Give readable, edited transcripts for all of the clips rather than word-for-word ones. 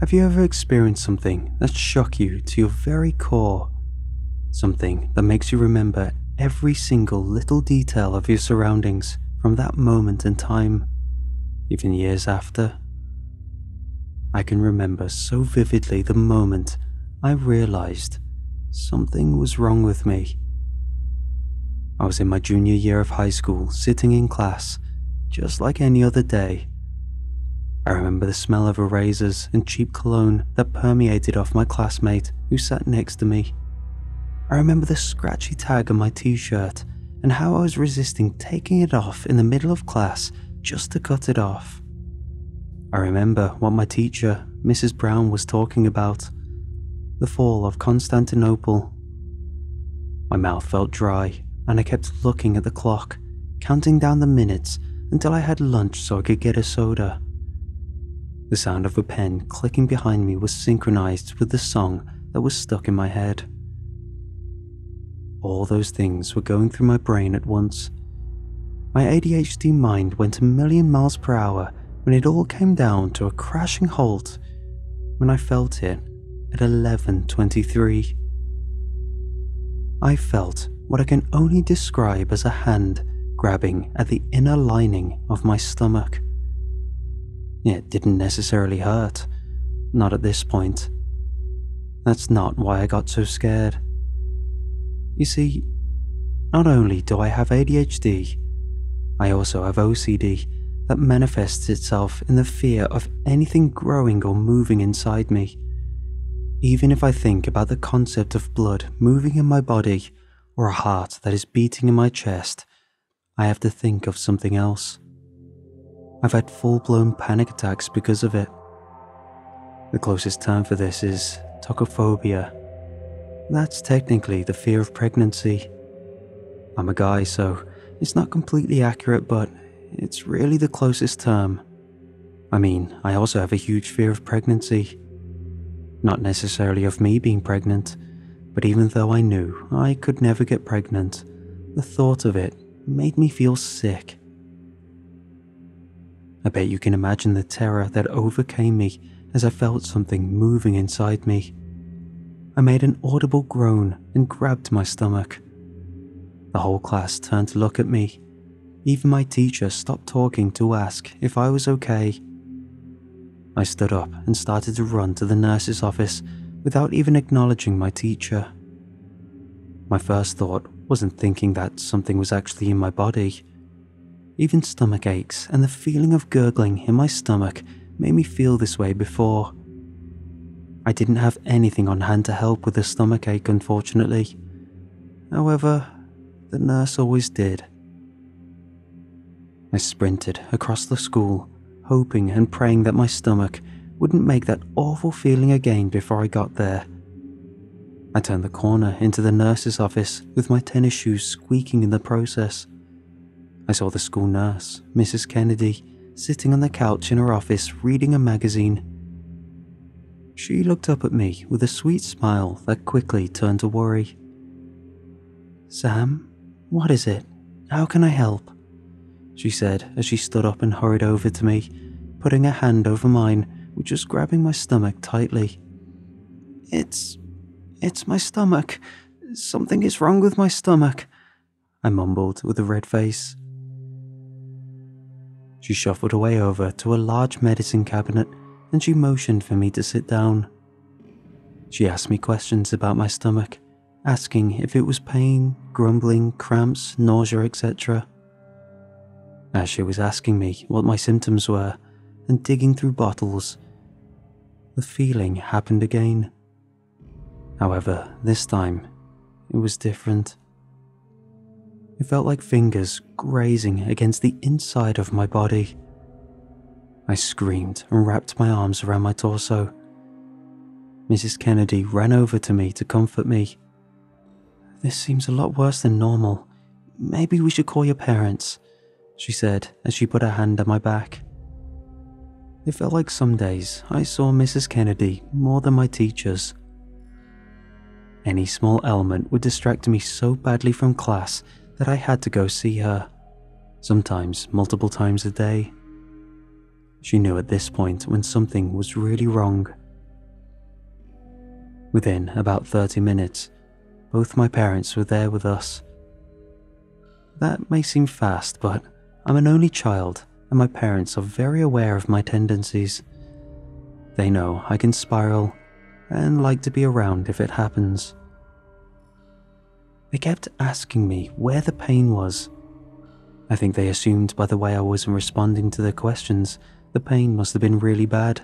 Have you ever experienced something that shocked you to your very core? Something that makes you remember every single little detail of your surroundings from that moment in time, even years after? I can remember so vividly the moment I realized something was wrong with me. I was in my junior year of high school, sitting in class, just like any other day. I remember the smell of erasers and cheap cologne that permeated off my classmate who sat next to me. I remember the scratchy tag on my t-shirt and how I was resisting taking it off in the middle of class just to cut it off. I remember what my teacher, Mrs. Brown, was talking about, the fall of Constantinople. My mouth felt dry and I kept looking at the clock, counting down the minutes until I had lunch so I could get a soda. The sound of a pen clicking behind me was synchronized with the song that was stuck in my head. All those things were going through my brain at once. My ADHD mind went a million miles per hour when it all came down to a crashing halt when I felt it at 11:23. I felt what I can only describe as a hand grabbing at the inner lining of my stomach. It didn't necessarily hurt, not at this point. That's not why I got so scared. You see, not only do I have ADHD, I also have OCD that manifests itself in the fear of anything growing or moving inside me. Even if I think about the concept of blood moving in my body or a heart that is beating in my chest, I have to think of something else. I've had full-blown panic attacks because of it. The closest term for this is tocophobia. That's technically the fear of pregnancy. I'm a guy, so it's not completely accurate, but it's really the closest term. I mean, I also have a huge fear of pregnancy. Not necessarily of me being pregnant, but even though I knew I could never get pregnant, the thought of it made me feel sick. I bet you can imagine the terror that overcame me as I felt something moving inside me. I made an audible groan and grabbed my stomach. The whole class turned to look at me. Even my teacher stopped talking to ask if I was okay. I stood up and started to run to the nurse's office without even acknowledging my teacher. My first thought wasn't thinking that something was actually in my body. Even stomach aches and the feeling of gurgling in my stomach made me feel this way before. I didn't have anything on hand to help with the stomach ache, unfortunately. However, the nurse always did. I sprinted across the school, hoping and praying that my stomach wouldn't make that awful feeling again before I got there. I turned the corner into the nurse's office with my tennis shoes squeaking in the process. I saw the school nurse, Mrs. Kennedy, sitting on the couch in her office reading a magazine. She looked up at me with a sweet smile that quickly turned to worry. "Sam, what is it? How can I help?" she said as she stood up and hurried over to me, putting her hand over mine, which was grabbing my stomach tightly. It's my stomach. Something is wrong with my stomach," I mumbled with a red face. She shuffled away over to a large medicine cabinet and she motioned for me to sit down. She asked me questions about my stomach, asking if it was pain, grumbling, cramps, nausea, etc. As she was asking me what my symptoms were and digging through bottles, the feeling happened again. However, this time, it was different. It felt like fingers grazing against the inside of my body. I screamed and wrapped my arms around my torso. Mrs. Kennedy ran over to me to comfort me. "This seems a lot worse than normal. Maybe we should call your parents," she said as she put her hand on my back. It felt like some days I saw Mrs. Kennedy more than my teachers. Any small ailment would distract me so badly from class that I had to go see her, sometimes multiple times a day. She knew at this point when something was really wrong Within about 30 minutes, both my parents were there with us. That may seem fast, but I'm an only child, and my parents are very aware of my tendencies. They know I can spiral, and like to be around if it happens. They kept asking me where the pain was. I think they assumed by the way I wasn't responding to their questions, the pain must have been really bad.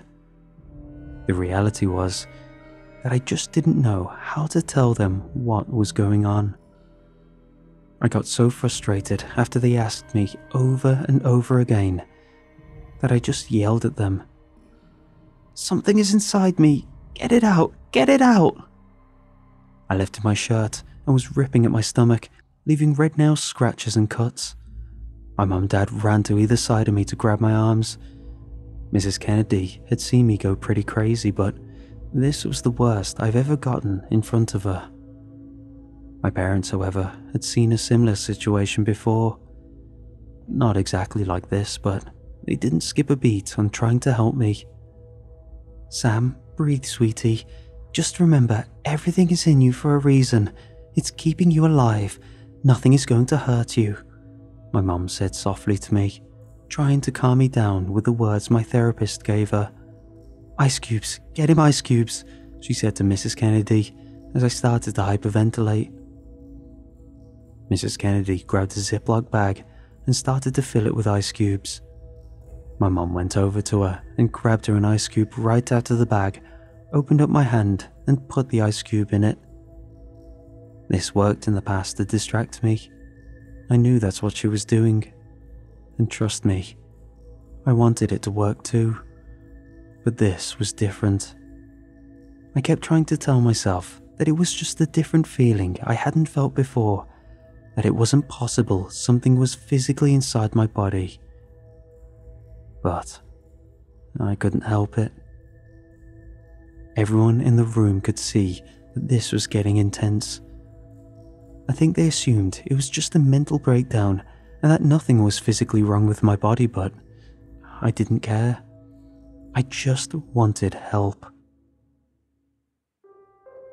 The reality was that I just didn't know how to tell them what was going on. I got so frustrated after they asked me over and over again that I just yelled at them. "Something is inside me! Get it out! Get it out!" I lifted my shirt and was ripping at my stomach, leaving red nail scratches and cuts. My mum and dad ran to either side of me to grab my arms. Mrs. Kennedy had seen me go pretty crazy, but this was the worst I've ever gotten in front of her. My parents, however, had seen a similar situation before. Not exactly like this, but they didn't skip a beat on trying to help me. "Sam, breathe, sweetie. Just remember, everything is in you for a reason. It's keeping you alive. Nothing is going to hurt you," my mum said softly to me, trying to calm me down with the words my therapist gave her. "Ice cubes, get him ice cubes," she said to Mrs. Kennedy as I started to hyperventilate. Mrs. Kennedy grabbed a Ziploc bag and started to fill it with ice cubes. My mum went over to her and grabbed her an ice cube right out of the bag, opened up my hand and put the ice cube in it. This worked in the past to distract me. I knew that's what she was doing. And trust me, I wanted it to work too. But this was different. I kept trying to tell myself that it was just a different feeling I hadn't felt before, that it wasn't possible something was physically inside my body. But I couldn't help it. Everyone in the room could see that this was getting intense. I think they assumed it was just a mental breakdown and that nothing was physically wrong with my body, but I didn't care. I just wanted help.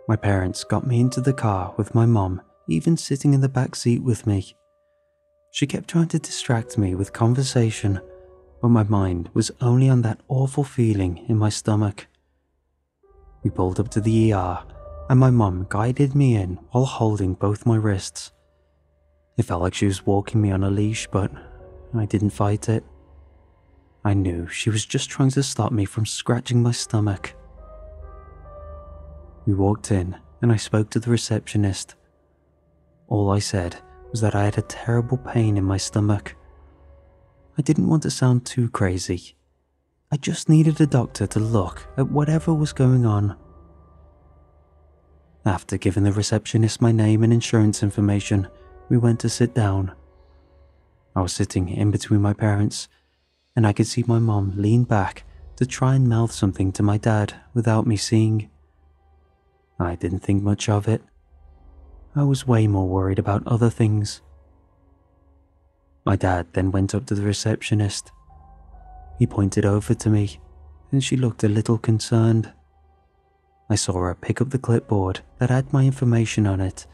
My parents got me into the car with my mom, even sitting in the back seat with me. She kept trying to distract me with conversation, but my mind was only on that awful feeling in my stomach. We pulled up to the ER, and my mum guided me in while holding both my wrists. It felt like she was walking me on a leash, but I didn't fight it. I knew she was just trying to stop me from scratching my stomach. We walked in, and I spoke to the receptionist. All I said was that I had a terrible pain in my stomach. I didn't want to sound too crazy. I just needed a doctor to look at whatever was going on. After giving the receptionist my name and insurance information, we went to sit down. I was sitting in between my parents, and I could see my mom lean back to try and mouth something to my dad without me seeing. I didn't think much of it. I was way more worried about other things. My dad then went up to the receptionist. He pointed over to me, and she looked a little concerned. I saw her pick up the clipboard that had my information on it,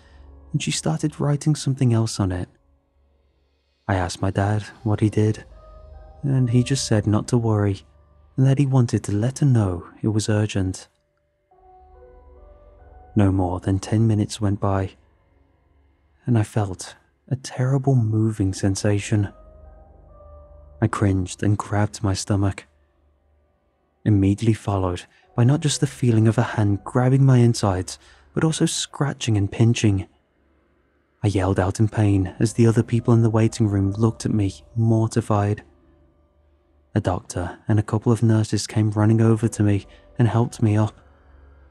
and she started writing something else on it. I asked my dad what he did, and he just said not to worry, and that he wanted to let her know it was urgent. No more than 10 minutes went by, and I felt a terrible moving sensation. I cringed and grabbed my stomach. Immediately followed by not just the feeling of a hand grabbing my insides, but also scratching and pinching. I yelled out in pain as the other people in the waiting room looked at me, mortified. A doctor and a couple of nurses came running over to me and helped me up,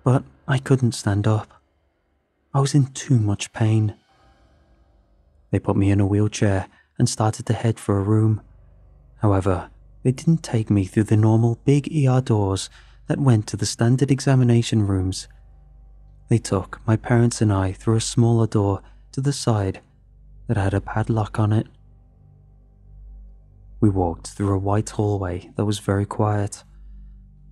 but I couldn't stand up. I was in too much pain. They put me in a wheelchair and started to head for a room. However, they didn't take me through the normal big ER doors that went to the standard examination rooms. They took my parents and I through a smaller door to the side that had a padlock on it. We walked through a white hallway that was very quiet.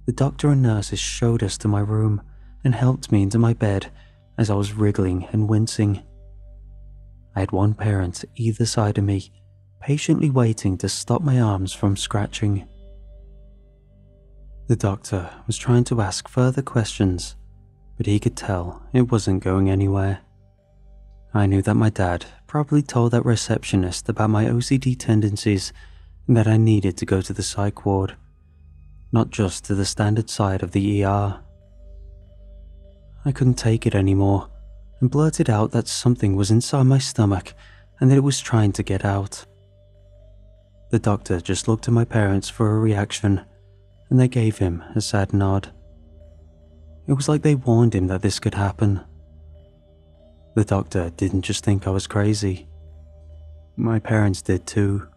The doctor and nurses showed us to my room and helped me into my bed as I was wriggling and wincing. I had one parent either side of me, patiently waiting to stop my arms from scratching. The doctor was trying to ask further questions, but he could tell it wasn't going anywhere. I knew that my dad probably told that receptionist about my OCD tendencies and that I needed to go to the psych ward, not just to the standard side of the ER. I couldn't take it anymore and blurted out that something was inside my stomach and that it was trying to get out. The doctor just looked at my parents for a reaction, and they gave him a sad nod. It was like they warned him that this could happen. The doctor didn't just think I was crazy. My parents did too.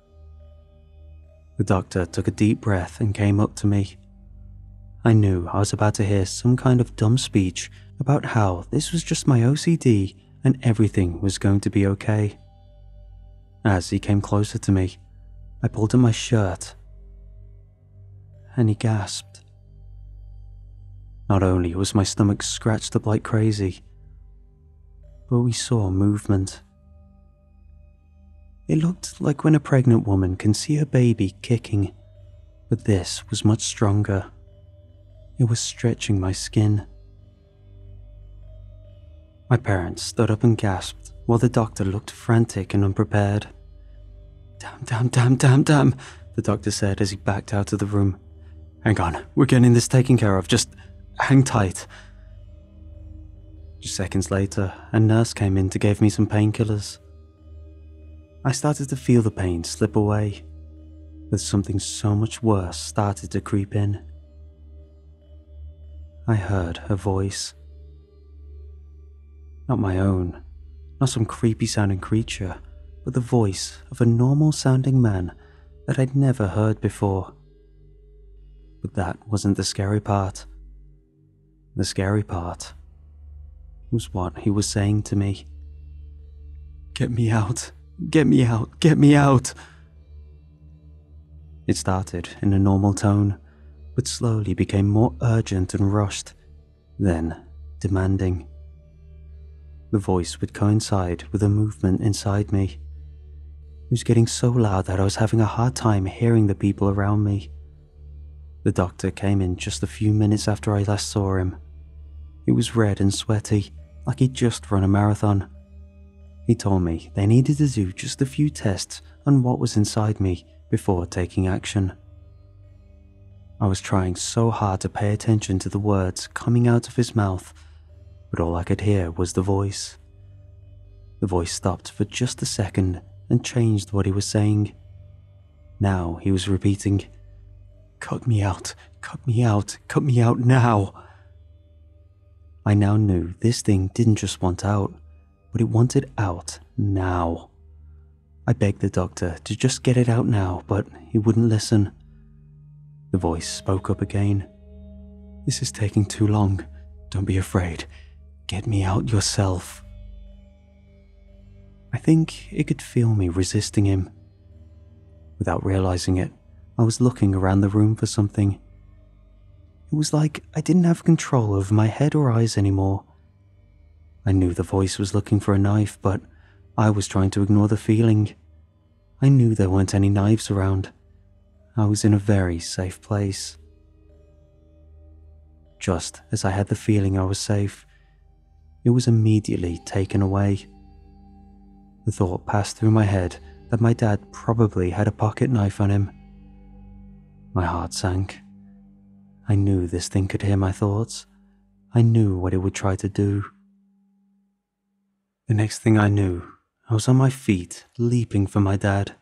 The doctor took a deep breath and came up to me. I knew I was about to hear some kind of dumb speech about how this was just my OCD and everything was going to be okay. As he came closer to me, I pulled at my shirt, and he gasped. Not only was my stomach scratched up like crazy, but we saw movement. It looked like when a pregnant woman can see her baby kicking, but this was much stronger. It was stretching my skin. My parents stood up and gasped while the doctor looked frantic and unprepared. Damn, the doctor said as he backed out of the room. Hang on, we're getting this taken care of, just hang tight. Just seconds later, a nurse came in to give me some painkillers. I started to feel the pain slip away, but something so much worse started to creep in. I heard her voice. Not my own, not some creepy sounding creature, but the voice of a normal sounding man that I'd never heard before. But that wasn't the scary part. The scary part was what he was saying to me. Get me out, get me out, get me out. It started in a normal tone, but slowly became more urgent and rushed, then demanding. The voice would coincide with a movement inside me. It was getting so loud that I was having a hard time hearing the people around me. The doctor came in just a few minutes after I last saw him. He was red and sweaty, like he'd just run a marathon. He told me they needed to do just a few tests on what was inside me before taking action. I was trying so hard to pay attention to the words coming out of his mouth, but all I could hear was the voice. The voice stopped for just a second and changed what he was saying. Now he was repeating, "Cut me out, cut me out, cut me out now." I now knew this thing didn't just want out, but it wanted out now. I begged the doctor to just get it out now, but he wouldn't listen. The voice spoke up again. "This is taking too long. Don't be afraid. Get me out yourself." I think it could feel me resisting him. Without realizing it, I was looking around the room for something. It was like I didn't have control over my head or eyes anymore. I knew the voice was looking for a knife, but I was trying to ignore the feeling. I knew there weren't any knives around. I was in a very safe place. Just as I had the feeling I was safe, it was immediately taken away. The thought passed through my head that my dad probably had a pocket knife on him. My heart sank. I knew this thing could hear my thoughts. I knew what it would try to do. The next thing I knew, I was on my feet, leaping for my dad.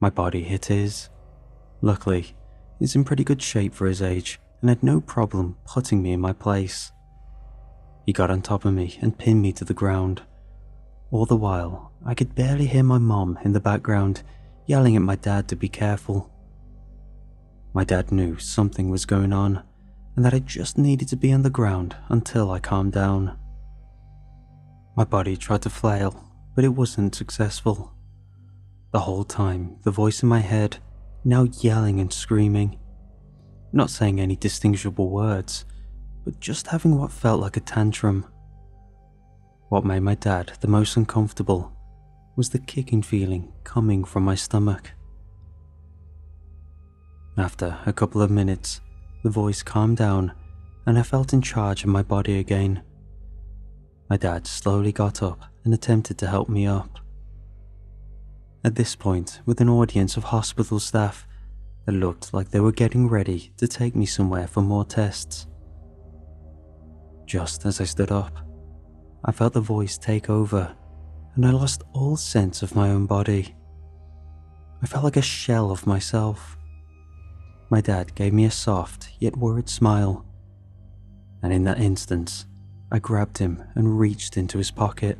My body hit his. Luckily, he's in pretty good shape for his age and had no problem putting me in my place. He got on top of me and pinned me to the ground. All the while, I could barely hear my mom in the background yelling at my dad to be careful. My dad knew something was going on, and that I just needed to be on the ground until I calmed down. My body tried to flail, but it wasn't successful. The whole time, the voice in my head, now yelling and screaming, not saying any distinguishable words, but just having what felt like a tantrum. What made my dad the most uncomfortable was the kicking feeling coming from my stomach. After a couple of minutes, the voice calmed down and I felt in charge of my body again. My dad slowly got up and attempted to help me up. At this point, with an audience of hospital staff, it looked like they were getting ready to take me somewhere for more tests. Just as I stood up, I felt the voice take over and I lost all sense of my own body. I felt like a shell of myself. My dad gave me a soft yet worried smile, and in that instant, I grabbed him and reached into his pocket.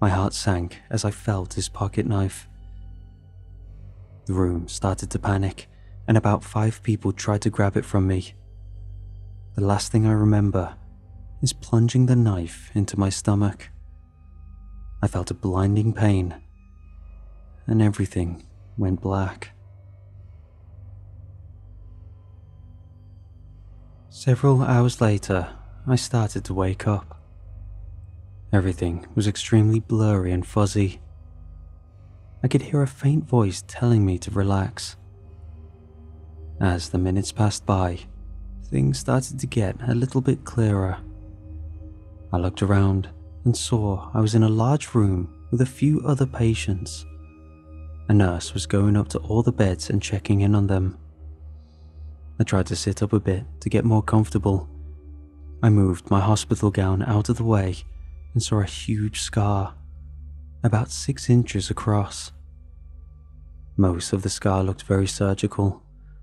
My heart sank as I felt his pocket knife. The room started to panic, and about 5 people tried to grab it from me. The last thing I remember is plunging the knife into my stomach. I felt a blinding pain, and everything went black. Several hours later, I started to wake up. Everything was extremely blurry and fuzzy. I could hear a faint voice telling me to relax. As the minutes passed by, things started to get a little bit clearer. I looked around and saw I was in a large room with a few other patients. A nurse was going up to all the beds and checking in on them. I tried to sit up a bit to get more comfortable. I moved my hospital gown out of the way and saw a huge scar, about 6 inches across. Most of the scar looked very surgical,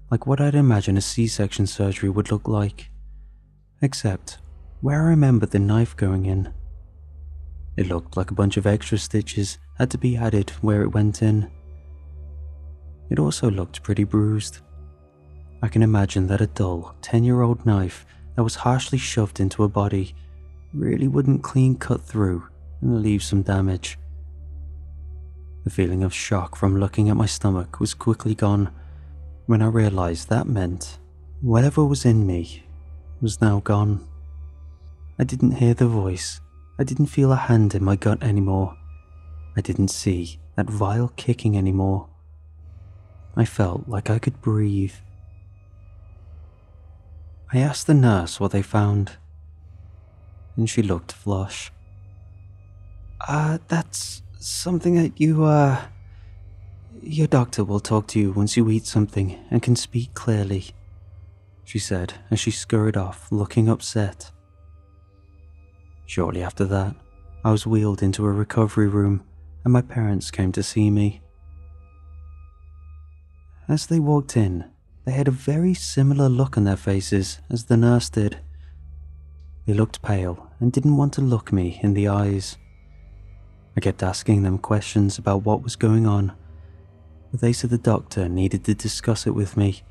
like what I'd imagine a C-section surgery would look like, except where I remembered the knife going in. It looked like a bunch of extra stitches had to be added where it went in. It also looked pretty bruised. I can imagine that a dull 10-year-old knife that was harshly shoved into a body really wouldn't clean cut through and leave some damage. The feeling of shock from looking at my stomach was quickly gone when I realized that meant whatever was in me was now gone. I didn't hear the voice, I didn't feel a hand in my gut anymore, I didn't see that vile kicking anymore. I felt like I could breathe. I asked the nurse what they found, and she looked flush. That's something that your doctor will talk to you once you eat something and can speak clearly," she said as she scurried off, looking upset. Shortly after that, I was wheeled into a recovery room and my parents came to see me. As they walked in, they had a very similar look on their faces as the nurse did. They looked pale and didn't want to look me in the eyes. I kept asking them questions about what was going on, but they said the doctor needed to discuss it with me,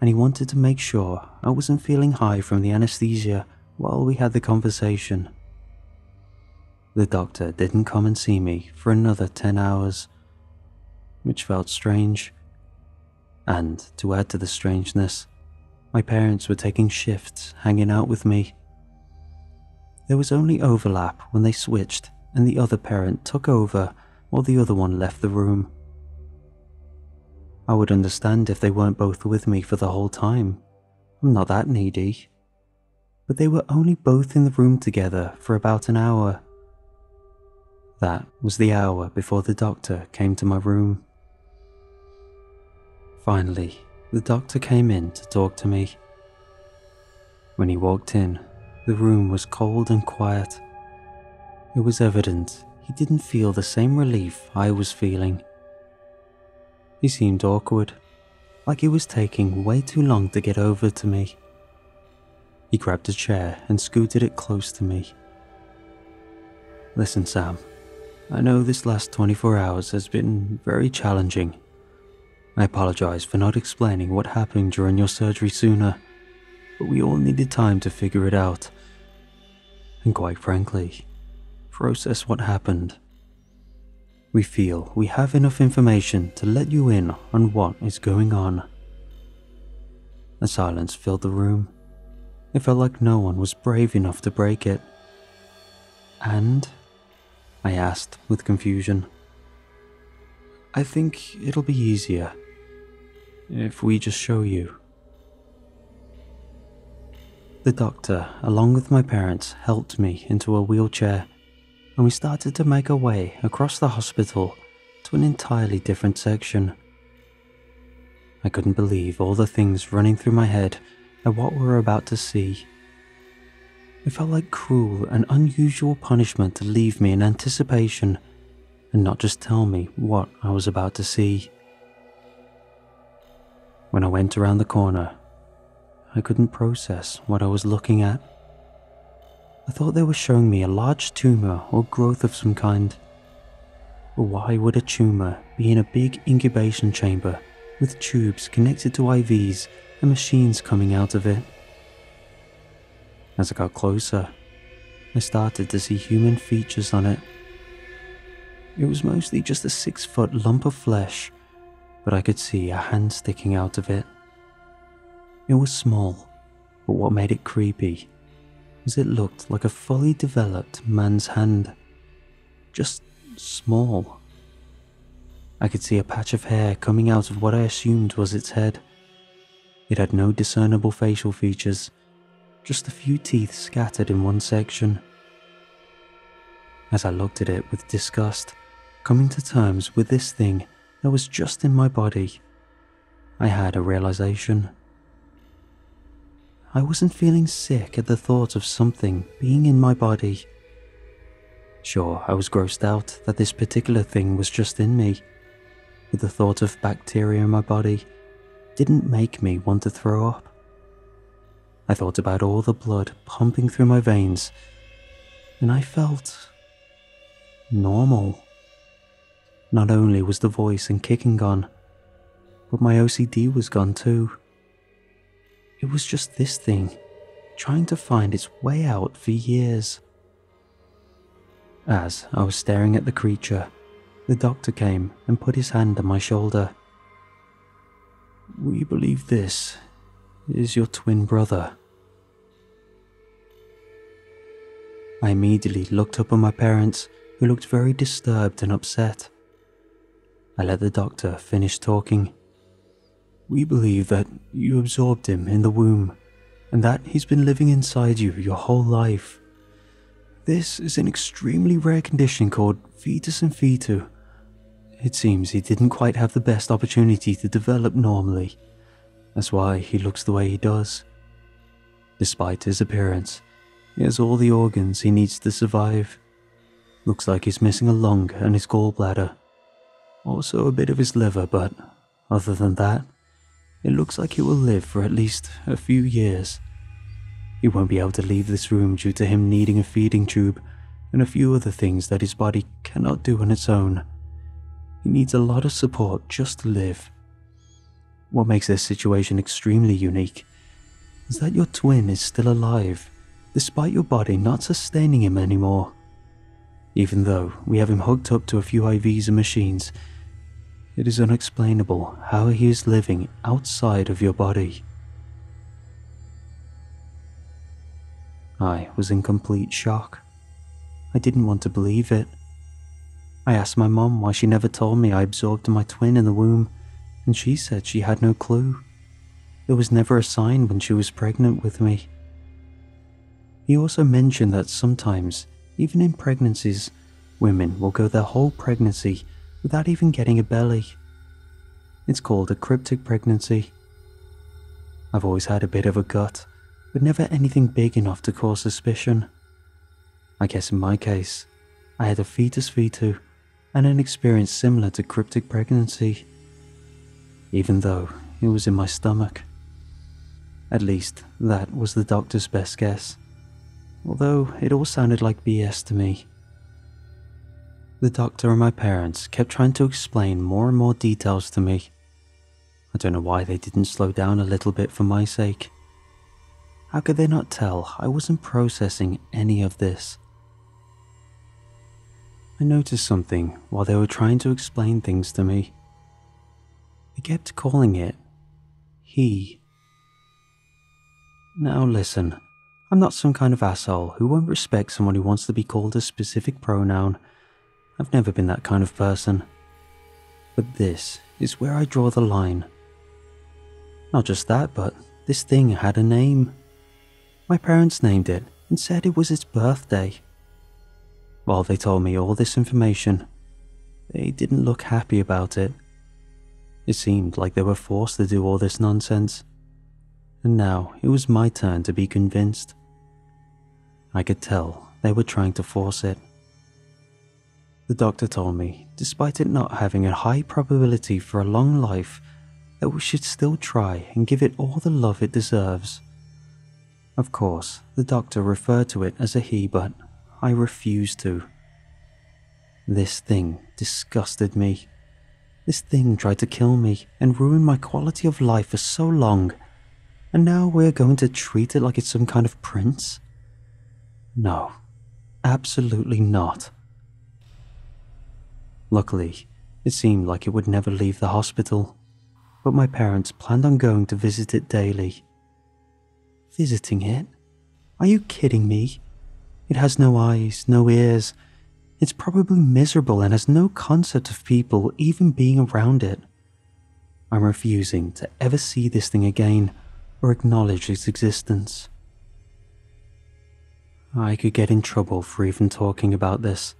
and he wanted to make sure I wasn't feeling high from the anesthesia while we had the conversation. The doctor didn't come and see me for another 10 hours, which felt strange. And to add to the strangeness, my parents were taking shifts hanging out with me. There was only overlap when they switched and the other parent took over while the other one left the room. I would understand if they weren't both with me for the whole time, I'm not that needy. But they were only both in the room together for about an hour. That was the hour before the doctor came to my room. Finally, the doctor came in to talk to me. When he walked in, the room was cold and quiet. It was evident he didn't feel the same relief I was feeling. He seemed awkward, like it was taking way too long to get over to me. He grabbed a chair and scooted it close to me. "Listen, Sam, I know this last 24 hours has been very challenging. I apologize for not explaining what happened during your surgery sooner, but we all needed time to figure it out. And quite frankly, process what happened. We feel we have enough information to let you in on what is going on." A silence filled the room. It It felt like no one was brave enough to break it. And? I asked with confusion. I think it'll be easier if we just show you. The doctor, along with my parents, helped me into a wheelchair, and we started to make our way across the hospital to an entirely different section. I couldn't believe all the things running through my head at what we were about to see. It felt like cruel and unusual punishment to leave me in anticipation and not just tell me what I was about to see. When I went around the corner, I couldn't process what I was looking at. I thought they were showing me a large tumor or growth of some kind. But why would a tumor be in a big incubation chamber with tubes connected to IVs and machines coming out of it? As I got closer, I started to see human features on it. It was mostly just a 6-foot lump of flesh, but I could see a hand sticking out of it. It was small, but what made it creepy was it looked like a fully developed man's hand. Just small. I could see a patch of hair coming out of what I assumed was its head. It had no discernible facial features, just a few teeth scattered in one section. As I looked at it with disgust, coming to terms with this thing that was just in my body, I had a realization. I wasn't feeling sick at the thought of something being in my body. Sure, I was grossed out that this particular thing was just in me, but the thought of bacteria in my body didn't make me want to throw up. I thought about all the blood pumping through my veins, and I felt normal. Not only was the voice and kicking gone, but my OCD was gone too. It was just this thing, trying to find its way out for years. As I was staring at the creature, the doctor came and put his hand on my shoulder. "We believe this is your twin brother." I immediately looked up at my parents, who looked very disturbed and upset. I let the doctor finish talking. "We believe that you absorbed him in the womb, and that he's been living inside you your whole life. This is an extremely rare condition called fetus in fetu. It seems he didn't quite have the best opportunity to develop normally. That's why he looks the way he does. Despite his appearance, he has all the organs he needs to survive. Looks like he's missing a lung and his gallbladder. Also a bit of his liver, but other than that, it looks like he will live for at least a few years. He won't be able to leave this room due to him needing a feeding tube and a few other things that his body cannot do on its own. He needs a lot of support just to live. What makes this situation extremely unique is that your twin is still alive, despite your body not sustaining him anymore. Even though we have him hooked up to a few IVs and machines, it is unexplainable how he is living outside of your body." I was in complete shock. I didn't want to believe it. I asked my mom why she never told me I absorbed my twin in the womb, and she said she had no clue. There was never a sign when she was pregnant with me. He also mentioned that sometimes, even in pregnancies, women will go their whole pregnancy without even getting a belly. It's called a cryptic pregnancy. I've always had a bit of a gut, but never anything big enough to cause suspicion. I guess in my case, I had a fetus fetu and an experience similar to cryptic pregnancy, even though it was in my stomach. At least that was the doctor's best guess, although it all sounded like BS to me. The doctor and my parents kept trying to explain more and more details to me. I don't know why they didn't slow down a little bit for my sake. How could they not tell I wasn't processing any of this? I noticed something while they were trying to explain things to me. They kept calling it he. Now listen, I'm not some kind of asshole who won't respect someone who wants to be called a specific pronoun. I've never been that kind of person. But this is where I draw the line. Not just that, but this thing had a name. My parents named it and said it was its birthday. While they told me all this information, they didn't look happy about it. It seemed like they were forced to do all this nonsense. And now it was my turn to be convinced. I could tell they were trying to force it. The doctor told me, despite it not having a high probability for a long life, that we should still try and give it all the love it deserves. Of course, the doctor referred to it as a he, but I refused to. This thing disgusted me. This thing tried to kill me and ruin my quality of life for so long, and now we're going to treat it like it's some kind of prince? No, absolutely not. Luckily, it seemed like it would never leave the hospital, but my parents planned on going to visit it daily. Visiting it? Are you kidding me? It has no eyes, no ears. It's probably miserable and has no concept of people even being around it. I'm refusing to ever see this thing again or acknowledge its existence. I could get in trouble for even talking about this.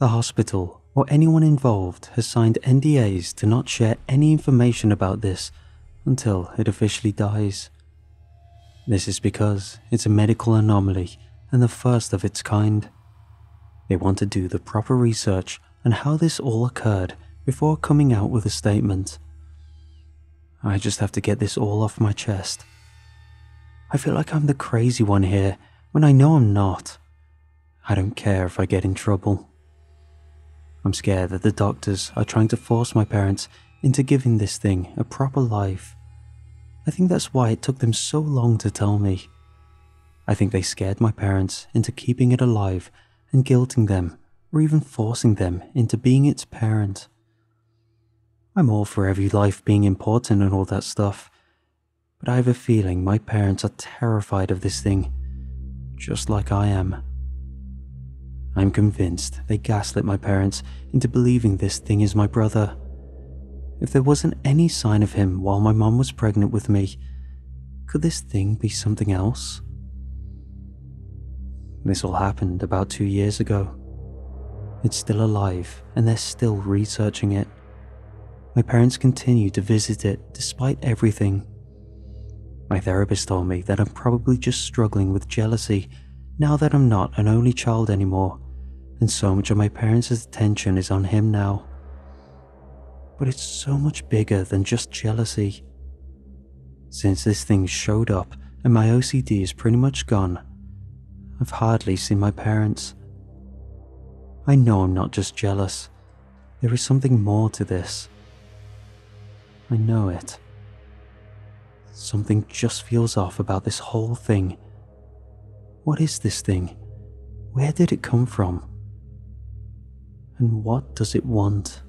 The hospital or anyone involved has signed NDAs to not share any information about this until it officially dies. This is because it's a medical anomaly and the first of its kind. They want to do the proper research on how this all occurred before coming out with a statement. I just have to get this all off my chest. I feel like I'm the crazy one here when I know I'm not. I don't care if I get in trouble. I'm scared that the doctors are trying to force my parents into giving this thing a proper life. I think that's why it took them so long to tell me. I think they scared my parents into keeping it alive and guilting them, or even forcing them into being its parent. I'm all for every life being important and all that stuff, but I have a feeling my parents are terrified of this thing, just like I am. I'm convinced they gaslit my parents into believing this thing is my brother. If there wasn't any sign of him while my mom was pregnant with me, could this thing be something else? This all happened about 2 years ago. It's still alive, and they're still researching it. My parents continue to visit it despite everything. My therapist told me that I'm probably just struggling with jealousy now that I'm not an only child anymore, and so much of my parents' attention is on him now. But it's so much bigger than just jealousy. Since this thing showed up and my OCD is pretty much gone, I've hardly seen my parents. I know I'm not just jealous. There is something more to this. I know it. Something just feels off about this whole thing. What is this thing? Where did it come from? And what does it want?